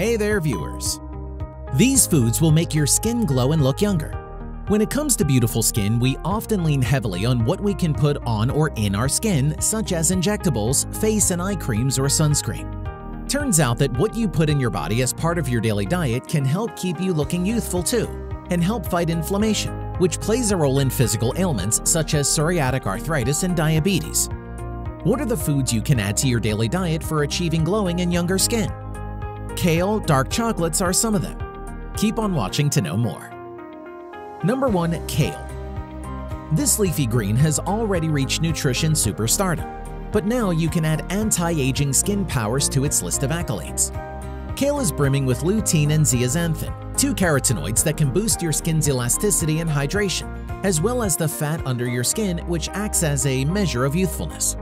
Hey there, viewers! These foods will make your skin glow and look younger. When it comes to beautiful skin, we often lean heavily on what we can put on or in our skin, such as injectables, face and eye creams, or sunscreen. Turns out that what you put in your body as part of your daily diet can help keep you looking youthful too, and help fight inflammation, which plays a role in physical ailments such as psoriatic arthritis and diabetes. What are the foods you can add to your daily diet for achieving glowing and younger skin? Kale, dark chocolates are some of them. Keep on watching to know more. Number 1. Kale. This leafy green has already reached nutrition superstardom, but now you can add anti-aging skin powers to its list of accolades. Kale is brimming with lutein and zeaxanthin, two carotenoids that can boost your skin's elasticity and hydration, as well as the fat under your skin, which acts as a measure of youthfulness.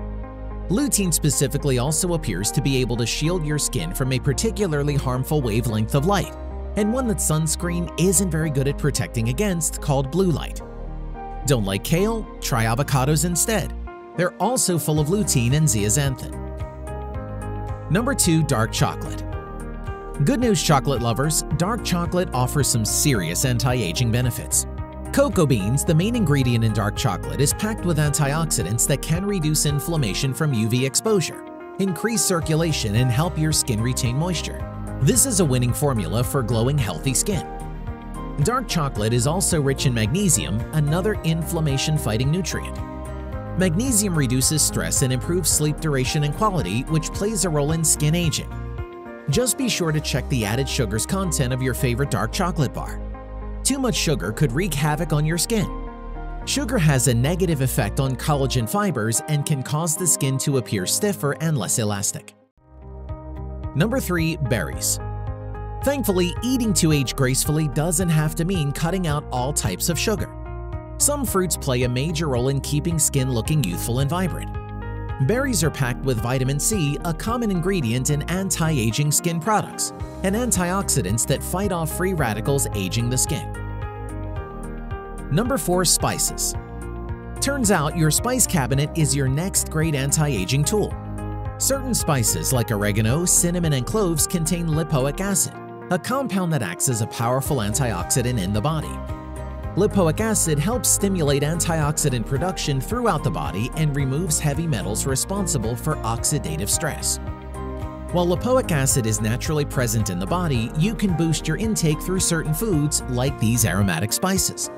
Lutein specifically also appears to be able to shield your skin from a particularly harmful wavelength of light, and one that sunscreen isn't very good at protecting against, called blue light. Don't like kale? Try avocados instead. They're also full of lutein and zeaxanthin. Number 2. Dark chocolate. Good news, chocolate lovers, dark chocolate offers some serious anti-aging benefits. Cocoa beans, the main ingredient in dark chocolate, is packed with antioxidants that can reduce inflammation from UV exposure, increase circulation, and help your skin retain moisture. This is a winning formula for glowing, healthy skin. Dark chocolate is also rich in magnesium, another inflammation-fighting nutrient. Magnesium reduces stress and improves sleep duration and quality, which plays a role in skin aging. Just be sure to check the added sugars content of your favorite dark chocolate bar. Too much sugar could wreak havoc on your skin. Sugar has a negative effect on collagen fibers and can cause the skin to appear stiffer and less elastic. Number 3. Berries. Thankfully, eating to age gracefully doesn't have to mean cutting out all types of sugar. Some fruits play a major role in keeping skin looking youthful and vibrant. Berries are packed with vitamin C, a common ingredient in anti-aging skin products, and antioxidants that fight off free radicals aging the skin. Number 4. Spices. Turns out your spice cabinet is your next great anti-aging tool. Certain spices like oregano, cinnamon, and cloves contain lipoic acid, a compound that acts as a powerful antioxidant in the body. Lipoic acid helps stimulate antioxidant production throughout the body and removes heavy metals responsible for oxidative stress. While lipoic acid is naturally present in the body, you can boost your intake through certain foods like these aromatic spices.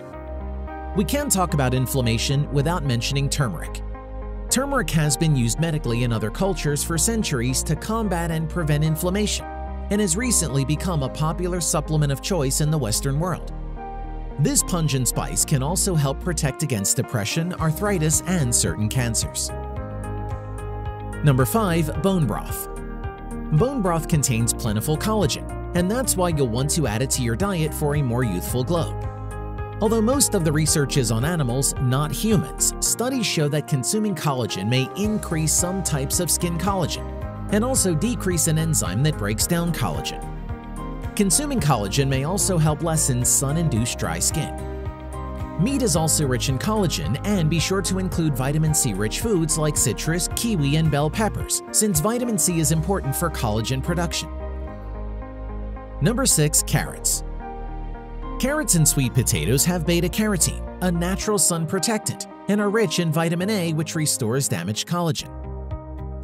We can't talk about inflammation without mentioning turmeric. Turmeric has been used medically in other cultures for centuries to combat and prevent inflammation, and has recently become a popular supplement of choice in the Western world. This pungent spice can also help protect against depression, arthritis, and certain cancers. Number 5. Bone broth. Bone broth contains plentiful collagen, and that's why you'll want to add it to your diet for a more youthful glow. Although most of the research is on animals, not humans, studies show that consuming collagen may increase some types of skin collagen and also decrease an enzyme that breaks down collagen. Consuming collagen may also help lessen sun-induced dry skin. Meat is also rich in collagen, and be sure to include vitamin C-rich foods like citrus, kiwi, and bell peppers, since vitamin C is important for collagen production. Number 6. Carrots. Carrots and sweet potatoes have beta-carotene, a natural sun protectant, and are rich in vitamin A, which restores damaged collagen.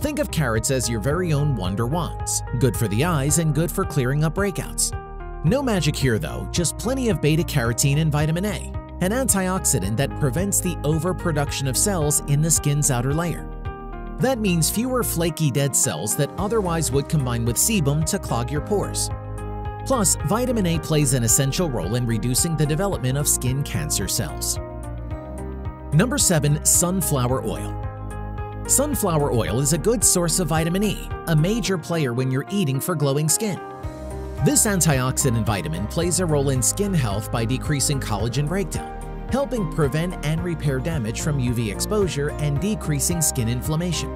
Think of carrots as your very own wonder wands, good for the eyes and good for clearing up breakouts. No magic here though, just plenty of beta-carotene and vitamin A, an antioxidant that prevents the overproduction of cells in the skin's outer layer. That means fewer flaky dead cells that otherwise would combine with sebum to clog your pores. Plus, vitamin A plays an essential role in reducing the development of skin cancer cells. Number 7. Sunflower oil. Sunflower oil is a good source of vitamin E, a major player when you're eating for glowing skin. This antioxidant vitamin plays a role in skin health by decreasing collagen breakdown, helping prevent and repair damage from UV exposure and decreasing skin inflammation.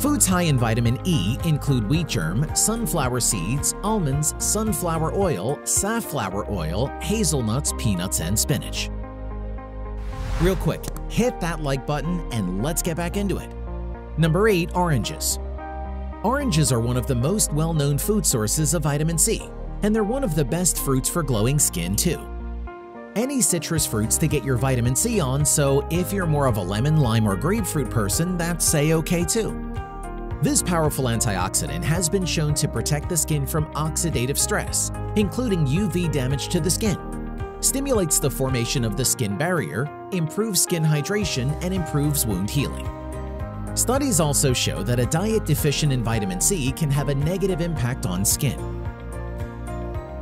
Foods high in vitamin E include wheat germ, sunflower seeds, almonds, sunflower oil, safflower oil, hazelnuts, peanuts, and spinach. Real quick, hit that like button and let's get back into it. Number 8. Oranges. Oranges are one of the most well-known food sources of vitamin C, and they're one of the best fruits for glowing skin too. Any citrus fruits to get your vitamin C on, so if you're more of a lemon, lime, or grapefruit person, that's okay too. This powerful antioxidant has been shown to protect the skin from oxidative stress, including UV damage to the skin, stimulates the formation of the skin barrier, improves skin hydration, and improves wound healing. Studies also show that a diet deficient in vitamin C can have a negative impact on skin.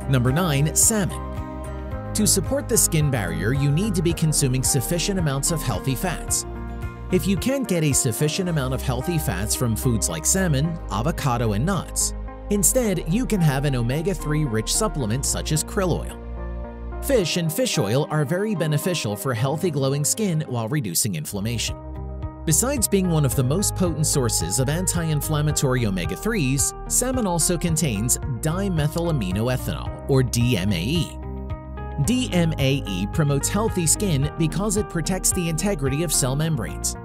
Number 9. Salmon. To support the skin barrier, you need to be consuming sufficient amounts of healthy fats. If you can't get a sufficient amount of healthy fats from foods like salmon, avocado, and nuts, instead you can have an omega-3 rich supplement such as krill oil. Fish and fish oil are very beneficial for healthy glowing skin while reducing inflammation. Besides being one of the most potent sources of anti-inflammatory omega-3s, salmon also contains dimethylaminoethanol, or DMAE. DMAE promotes healthy skin because it protects the integrity of cell membranes.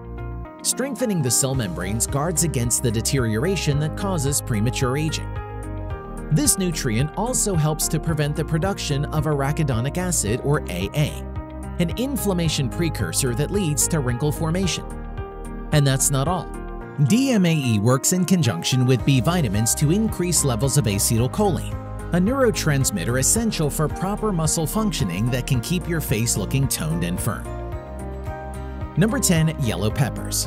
Strengthening the cell membranes guards against the deterioration that causes premature aging. This nutrient also helps to prevent the production of arachidonic acid, or AA, an inflammation precursor that leads to wrinkle formation. And that's not all. DMAE works in conjunction with B vitamins to increase levels of acetylcholine, a neurotransmitter essential for proper muscle functioning that can keep your face looking toned and firm. Number 10. Yellow peppers.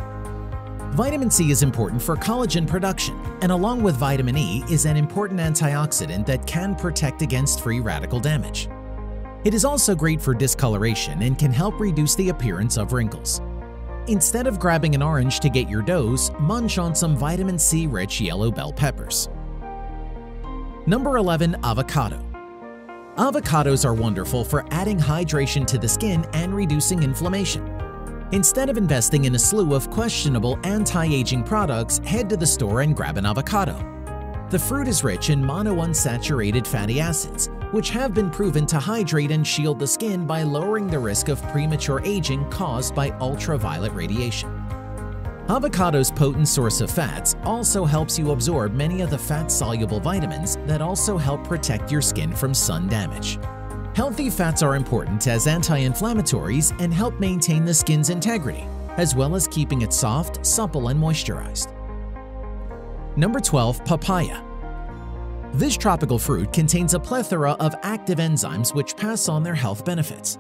Vitamin C is important for collagen production, and along with vitamin E is an important antioxidant that can protect against free radical damage. It is also great for discoloration and can help reduce the appearance of wrinkles. Instead of grabbing an orange to get your dose, munch on some vitamin C-rich yellow bell peppers. Number 11. Avocado. Avocados are wonderful for adding hydration to the skin and reducing inflammation. Instead of investing in a slew of questionable anti-aging products, head to the store and grab an avocado. The fruit is rich in monounsaturated fatty acids, which have been proven to hydrate and shield the skin by lowering the risk of premature aging caused by ultraviolet radiation. Avocado's potent source of fats also helps you absorb many of the fat-soluble vitamins that also help protect your skin from sun damage. Healthy fats are important as anti-inflammatories and help maintain the skin's integrity, as well as keeping it soft, supple, and moisturized. Number 12. Papaya. This tropical fruit contains a plethora of active enzymes which pass on their health benefits.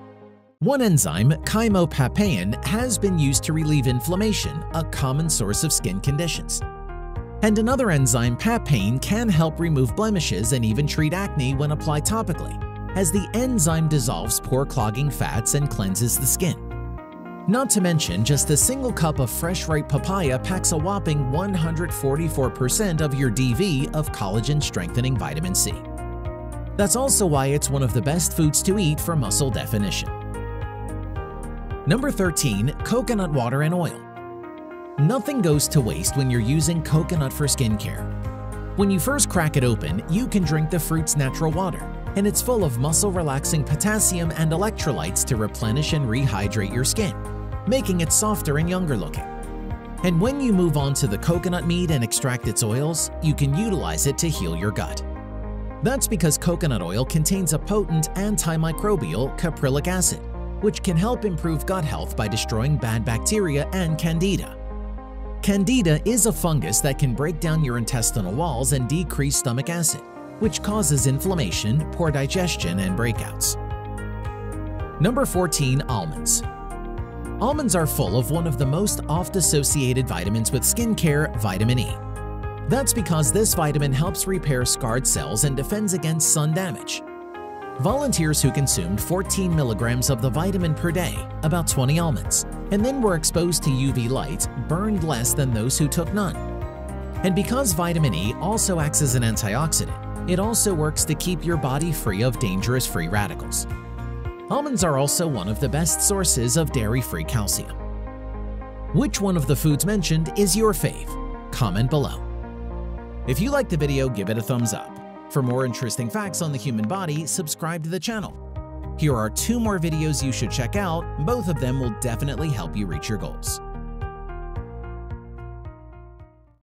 One enzyme, chymopapain, has been used to relieve inflammation, a common source of skin conditions. And another enzyme, papain, can help remove blemishes and even treat acne when applied topically, as the enzyme dissolves pore clogging fats and cleanses the skin. Not to mention, just a single cup of fresh ripe papaya packs a whopping 144% of your DV of collagen-strengthening vitamin C. That's also why it's one of the best foods to eat for muscle definition. Number 13. Coconut water and oil. Nothing goes to waste when you're using coconut for skincare. When you first crack it open, you can drink the fruit's natural water, and it's full of muscle-relaxing potassium and electrolytes to replenish and rehydrate your skin, making it softer and younger looking. And when you move on to the coconut meat and extract its oils, you can utilize it to heal your gut. That's because coconut oil contains a potent antimicrobial caprylic acid, which can help improve gut health by destroying bad bacteria and candida. Candida is a fungus that can break down your intestinal walls and decrease stomach acid, which causes inflammation, poor digestion, and breakouts. Number 14. Almonds. Almonds are full of one of the most oft-associated vitamins with skincare, vitamin E. That's because this vitamin helps repair scarred cells and defends against sun damage. Volunteers who consumed 14 milligrams of the vitamin per day, about 20 almonds, and then were exposed to UV light, burned less than those who took none. And because vitamin E also acts as an antioxidant, it also works to keep your body free of dangerous free radicals. Almonds are also one of the best sources of dairy-free calcium. Which one of the foods mentioned is your fave? Comment below. If you liked the video, give it a thumbs up. For more interesting facts on the human body, subscribe to the channel. Here are 2 more videos you should check out. Both of them will definitely help you reach your goals.